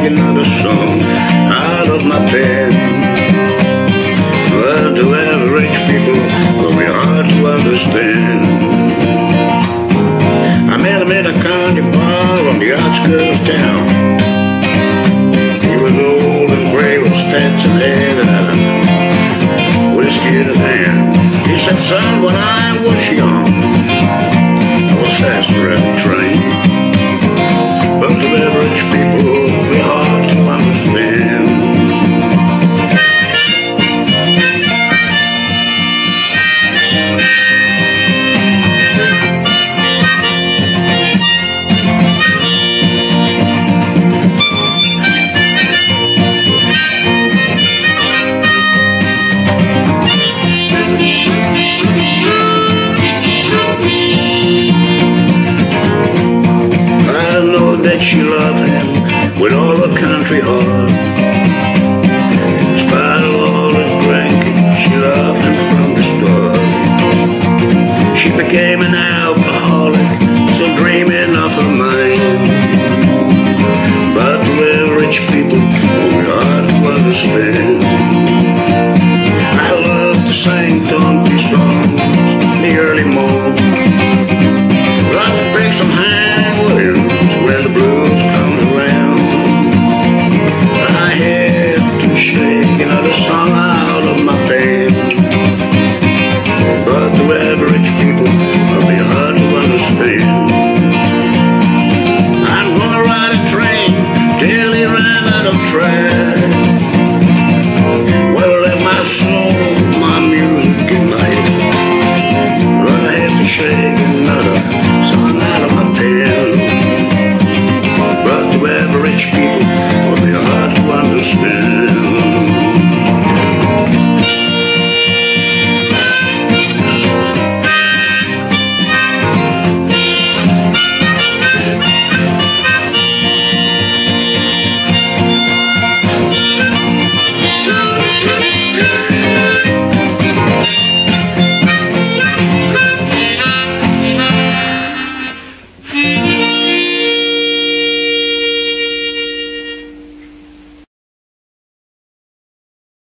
making another song out of my pen. Well, to average people will be hard to understand. I met him at a county bar on the outskirts of town. He was old and grey with spats and hair and whiskey in his hand. He said, "Son, when I was young, I was faster at the train." She loved him with all her country heart. In spite of all his drinking, she loved him from the start. She became an alcoholic, so dreaming of her mind. But we're rich people, we ought to understand.